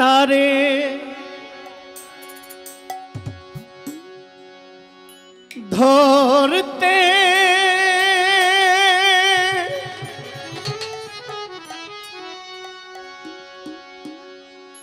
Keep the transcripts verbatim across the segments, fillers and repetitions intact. तारे धोरते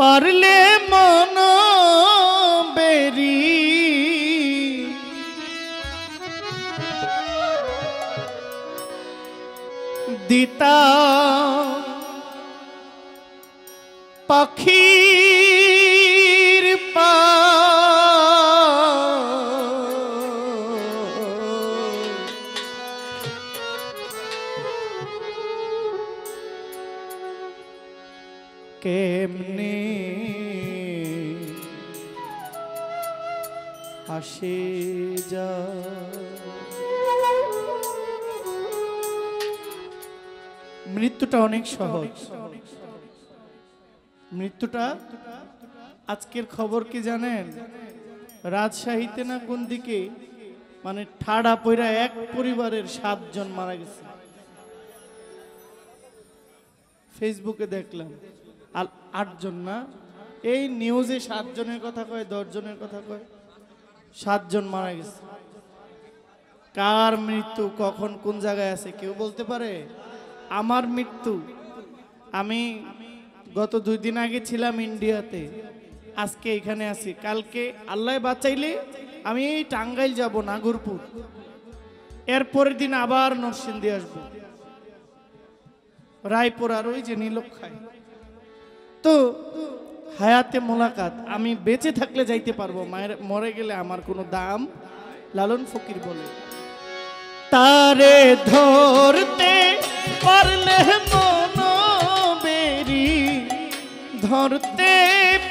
परले mono berry दिता पखीर पा केमने आशे जा मृत्युटा अनेक सहज मृत्युटा आजकेर खबर की जानेन राजशाहीते ना कोन दिके माने ठाड़ा पइरा एक परिवारेर सात जन मारा गेছে फेसबुके देखलाम আর आठ जन ना এই নিউজে सात জনের কথা কয় दस জনের কথা কয় सात জন মারা গেছে কার মৃত্যু কখন কোন জায়গায় আছে কেউ বলতে পারে আমার মৃত্যু আমি गत दुई दिन आगे छिलाम इंडियाते आज के एखाने आसी कालके आल्लाह बाँचाइले आमी टांगाइल जाबो नागरपुर एरपर दिन आबार नरसिंदी आसबो रायपुर आर ओई जे नीलक्षाय तो हायाते मुलाकात आमी बेचे थाकले जाइते पारबो मरे गेले आमार कोनो दाम लालन फकिर बोले तारे धरते पारले मनो बेरी धरते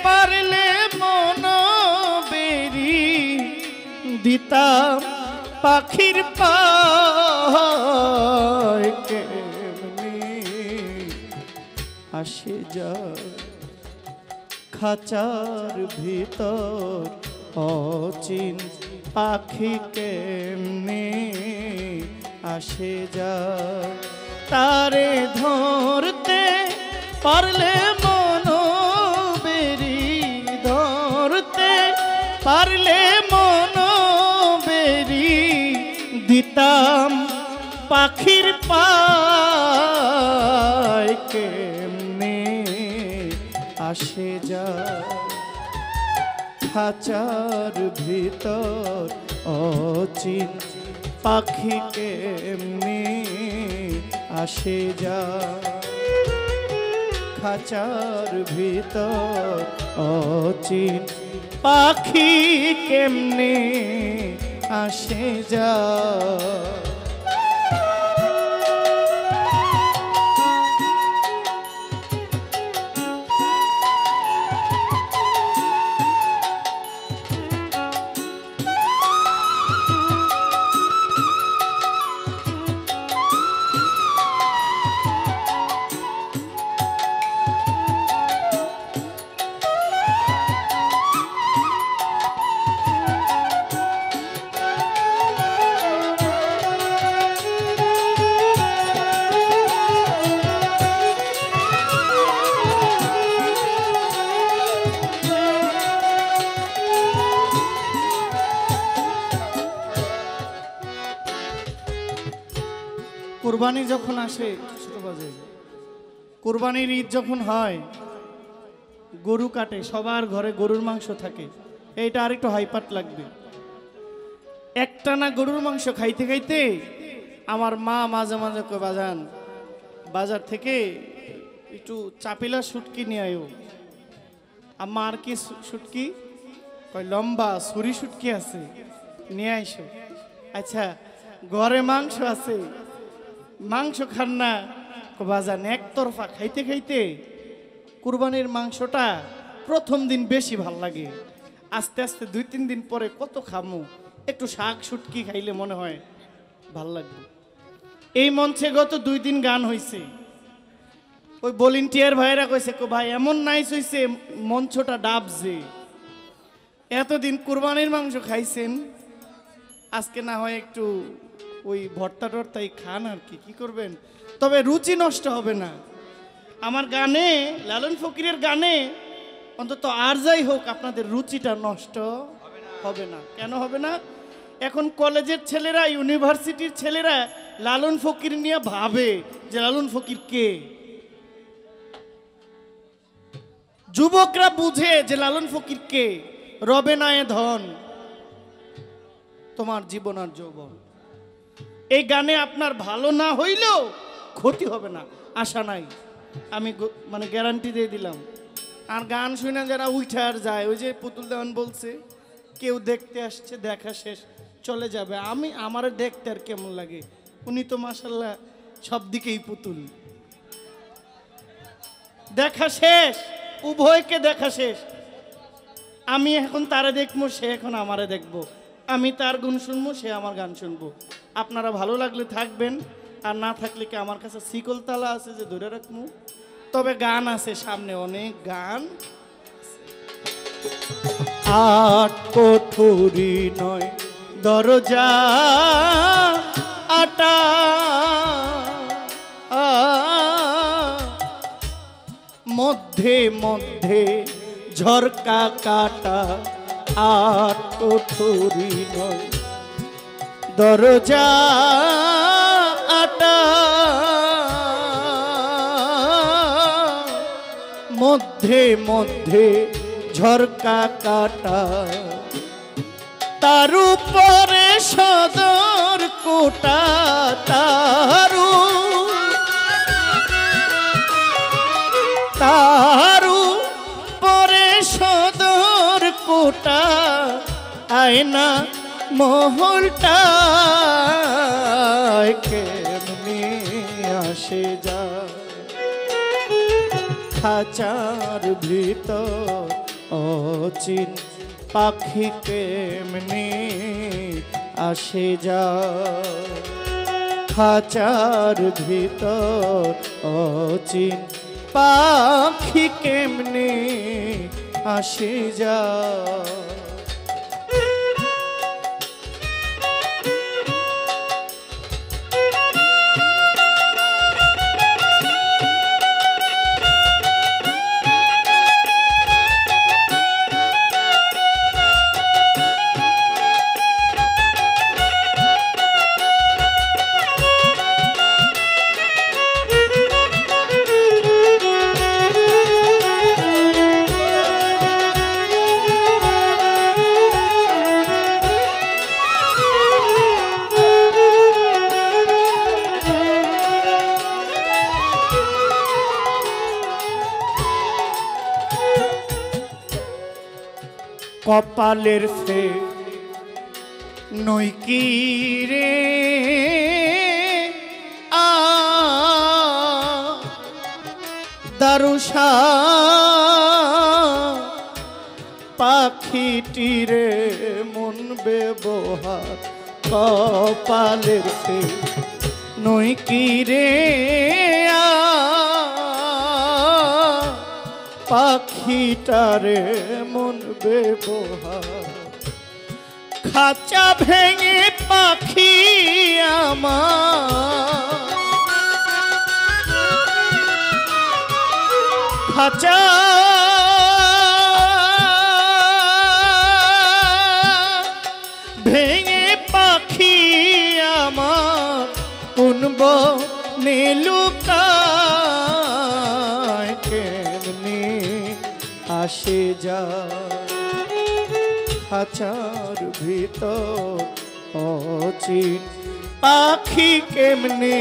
परले मनो बेरी दिता पाखिर पाय केमने आशे जा खाचार भीतर अचिन पाखी केमने आशे जा तारे धरते परले मनो बेरी धरते परले मनो बेरी दिताम पाखिर पाय केमने आशे जा खाचार भीतर अचिन पाखी केमने आशे जा खाचार भीतर अचिन पाखी केमने आशे जा कुरबानी जखन आसे ছোট বাজে कुरबानीर ईद जखन हय गरु काटे सबार घरे गरुर मांस थाके एटा आरेकटु हाइपाट लागबे एकटाना गरुर मांस खाइते खाइते आमार मा माझे माझे कय बाजान बाजार थेके एकटु चापिला शुटकी निये आयो आम्मा आर कि शुटकी कय लम्बा सुरी शुटकी आछे निये आइसो अच्छा घरे मांस आछे मांस खान ना बाजान एक तरफा खाइते खाइते कुरबानीर मांसटा प्रथम दिन बेशी भालो लागे आस्ते आस्ते दुई तीन दिन परे कत खामो एकटु शाक शुटकी खाइले मने हय भालो लागबे एई मंचे गत दुई दिन गान हइছে ओई भलंटियार भाइरा কইছে को भाई एमन नाइस হইছে मंचटा डाबजे एतदिन कुरबानीर मांस खाइছেন आजके ना हय एकटु ওই ভর্তা টর্তাই খান আর কি কি করবেন তবে রুচি নষ্ট হবে না আমার গানে লালন ফকিরের গানে অন্তত আর যাই হোক আপনাদের রুচিটা নষ্ট হবে না। কেন হবে না? এখন কলেজের ছেলেরা, ইউনিভার্সিটির ছেলেরা লালন ফকির নিয়ে ভাবে যে লালন ফকির কে। যুবকরা বুঝে যে লালন ফকির কে, রবে না এ ধন তোমার জীবন আর যৌবন। এই গানে আপনার ভালো না হইলেও ক্ষতি হবে না, আশা নাই, আমি মানে গ্যারান্টি দিয়ে দিলাম। আর গান শুনে যারা উঠে আর যায়, ওই যে পুতুল দেওয়ান বলছে কেউ দেখতে আসছে, দেখা শেষ চলে যাবে। আমি আমার দেখতে আর কেমন লাগে, উনি তো মাশাআল্লাহ সব দিকেই পুতুল। দেখা শেষ, উভয়কে দেখা শেষ। আমি এখন তারে দেখবো, সে এখন আমারে দেখবো, আমি তার গুণ শুনবো, সে আমার গান শুনবো। আপনারা ভালো লাগলে থাকবেন, আর না থাকলে কি আমার কাছে শিকল তালা আছে যে ধরে রাখবো। তবে গান আছে, সামনে অনেক গান। আট কোঠরি নয় দরজা আটা, মধ্যে মধ্যে ঝরকা কাটা। আট কোঠরি নয় দরজা আটা, মধ্যে মধ্যে ঝরকা কাটা, তার উপরে সদর কোটা, তারু তারু পরে সদর কোটা, আয়না মহলটা কেমনি আসে যা। খাঁচার ভিতর অচিন পাখি কেমনি আসে যা, খাঁচার ভিতর অচিন পাখি কেমনি আসে যা। কপালের ফে নই কি রে আ, দারুষা পাখিটি রে মন ব্যবহার। কপালের ফে নই কি রে আ, পাখিটারে মন ব্যবহার। খাঁচা ভেঙে পাখি আমার, খাঁচা ভেঙে পাখি আমার কোনব নীলুকা আসে যা। খাঁচার ভিতর অচিন পাখি কেমনে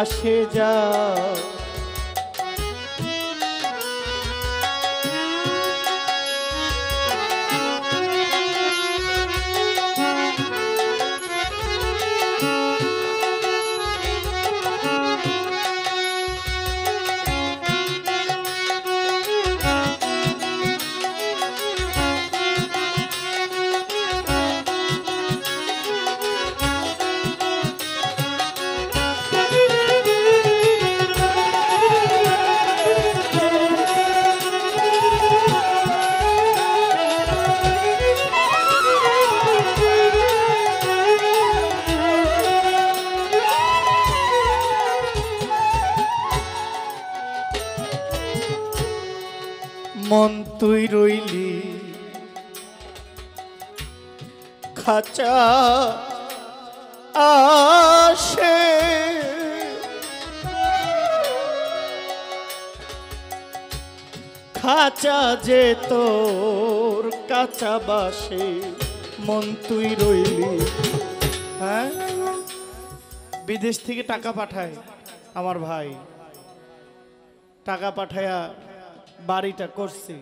আসে যা। এমন তুই রইলি খাঁচা আসে খাঁচা যে তোর কাঁচা বাসে মন তুই রইলি। হ্যাঁ, বিদেশ থেকে টাকা পাঠায় আমার ভাই, টাকা পাঠায়া বাড়িটা করছি,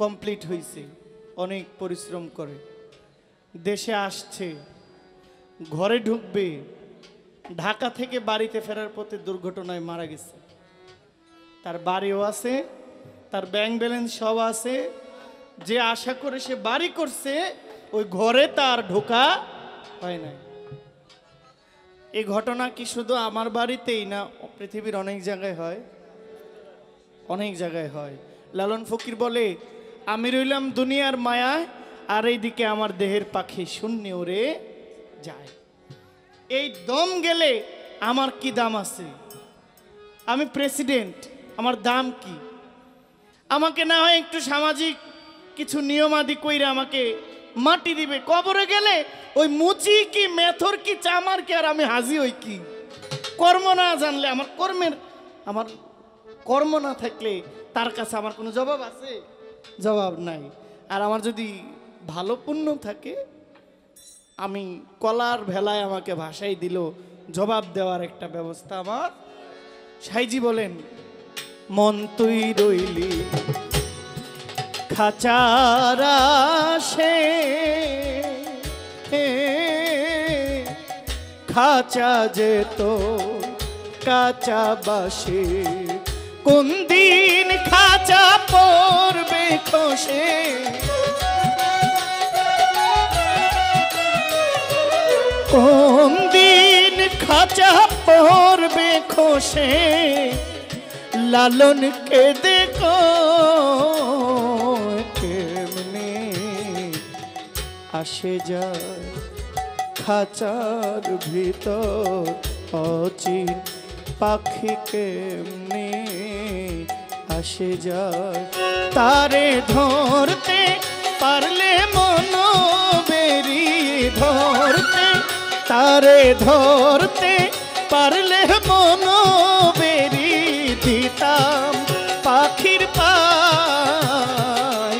কমপ্লিট হয়েছে, অনেক পরিশ্রম করে দেশে আসছে, ঘরে ঢুকবে, ঢাকা থেকে বাড়িতে ফেরার পথে দুর্ঘটনায় মারা গেছে। তার বাড়িও আছে, তার ব্যাংক ব্যালেন্স সব আছে, যে আশা করে সে বাড়ি করছে ওই ঘরে তার ঢোকা হয় নাই। এই ঘটনা কি শুধু আমার বাড়িতেই না, পৃথিবীর অনেক জায়গায় হয়, অনেক জায়গায় হয়। লালন ফকির বলে, আমি রইলাম দুনিয়ার মায়ায় আর এইদিকে আমার দেহের পাখি শূন্য উড়ে যায়। এই দম গেলে আমার কি দাম আছে? আমি প্রেসিডেন্ট, আমার দাম কি? আমাকে না হয় একটু সামাজিক কিছু নিয়মাদি কইরা আমাকে মাটি দিবে, কবরে গেলে ওই মুচি কি মেথর কি চামার কি আর আমি হাজি ওই কি? কর্ম না জানলে আমার কর্মের আমার কর্ম না থাকলে তার কাছে আমার কোনো জবাব আছে? জবাব নাই। আর আমার যদি ভালো পুণ্য থাকে, আমি কলার ভেলায় আমাকে ভাসাই দিল, জবাব দেওয়ার একটা ব্যবস্থা আমার। সাইজি বলেন, মন তুই রইলি খাঁচারা সে খাঁচা যেত কাঁচা বাসে কোন দিন খাঁচা পড়বে খোসে কোন দিন খাঁচা পড়বে খোসে লালন কে দেখো কেমনে আসে যায় খাঁচার ভিতর অচিন পাখি কেমনে আসে যায় তারে ধরতে পারলে মন বেরি ধরতে তারে ধরতে পারলে মন বেরি দিতাম পাখির পায়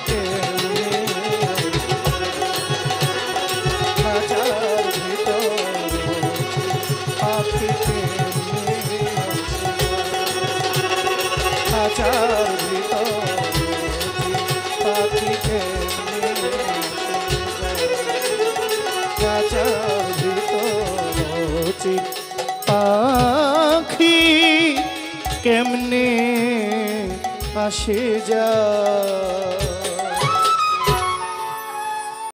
কেমনে খাঁচার ভিতর পাখি কেমনে খাঁচার ভিতর পাখি কেমনে খাঁচার ভিতর পাখি কেমনে আসে যায়।